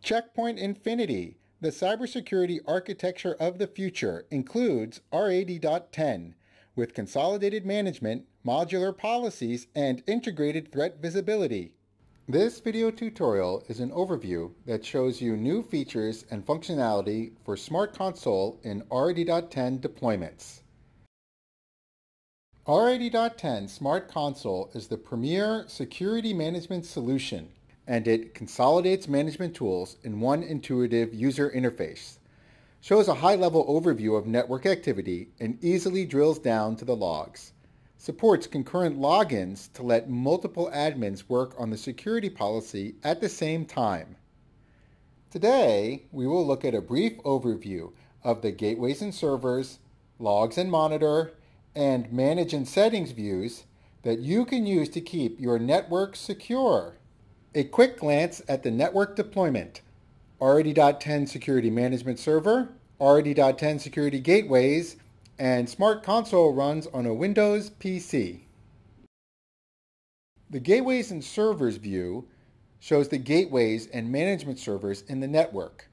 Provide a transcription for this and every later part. Check Point Infinity, the cybersecurity architecture of the future, includes R80.10 with consolidated management, modular policies, and integrated threat visibility. This video tutorial is an overview that shows you new features and functionality for SmartConsole in R80.10 deployments. R80.10 SmartConsole is the premier security management solution, and it consolidates management tools in one intuitive user interface, shows a high-level overview of network activity, and easily drills down to the logs. Supports concurrent logins to let multiple admins work on the security policy at the same time. Today, we will look at a brief overview of the gateways and servers, logs and monitor, and manage and settings views that you can use to keep your network secure. A quick glance at the network deployment: R80.10 Security Management Server, R80.10 Security Gateways, and SmartConsole runs on a Windows PC. The Gateways and Servers view shows the gateways and management servers in the network.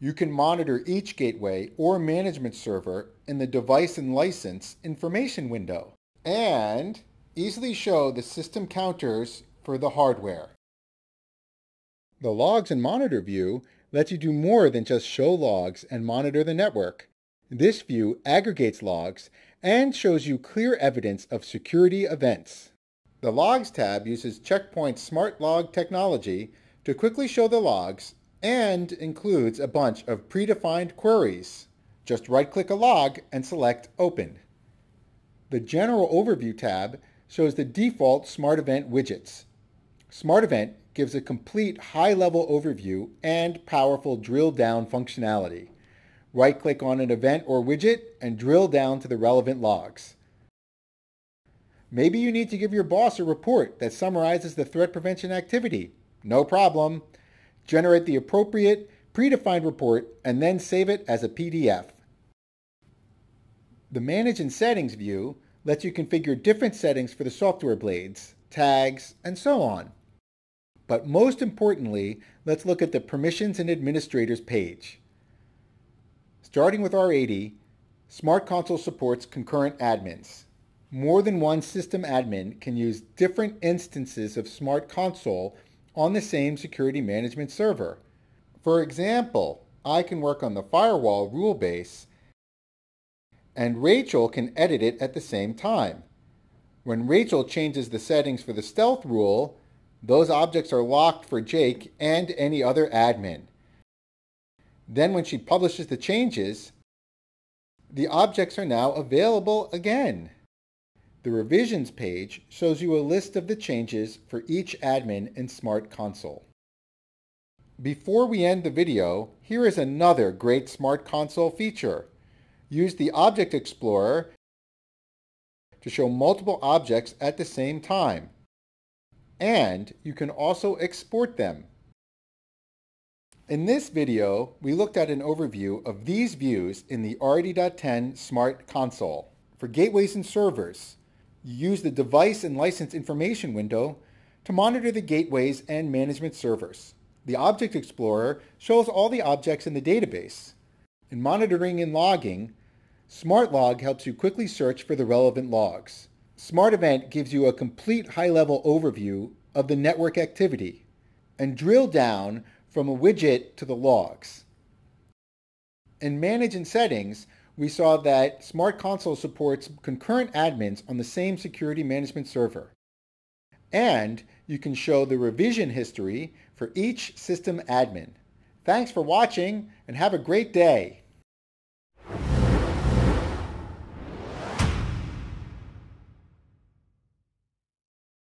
You can monitor each gateway or management server in the Device and License information window, and easily show the system counters for the hardware. The Logs and Monitor view lets you do more than just show logs and monitor the network. This view aggregates logs and shows you clear evidence of security events. The Logs tab uses Check Point's SmartLog technology to quickly show the logs and includes a bunch of predefined queries. Just right-click a log and select Open. The General Overview tab shows the default SmartEvent widgets. SmartEvent gives a complete high-level overview and powerful drill-down functionality. Right-click on an event or widget and drill down to the relevant logs. Maybe you need to give your boss a report that summarizes the threat prevention activity. No problem. Generate the appropriate predefined report and then save it as a PDF. The Manage and Settings view lets you configure different settings for the software blades, tags, and so on. But most importantly, let's look at the Permissions and Administrators page. Starting with R80, SmartConsole supports concurrent admins. More than one system admin can use different instances of SmartConsole on the same security management server. For example, I can work on the firewall rule base, and Rachel can edit it at the same time. When Rachel changes the settings for the stealth rule, those objects are locked for Jake and any other admin. Then when she publishes the changes, the objects are now available again. The Revisions page shows you a list of the changes for each admin in SmartConsole. Before we end the video, here is another great SmartConsole feature. Use the Object Explorer to show multiple objects at the same time. And you can also export them. In this video, we looked at an overview of these views in the R80.10 SmartConsole. For gateways and servers, you use the Device and License information window to monitor the gateways and management servers. The Object Explorer shows all the objects in the database. In monitoring and logging, SmartLog helps you quickly search for the relevant logs. SmartEvent gives you a complete high-level overview of the network activity, and drill down from a widget to the logs. In Manage and Settings, we saw that SmartConsole supports concurrent admins on the same security management server. And you can show the revision history for each system admin. Thanks for watching and have a great day.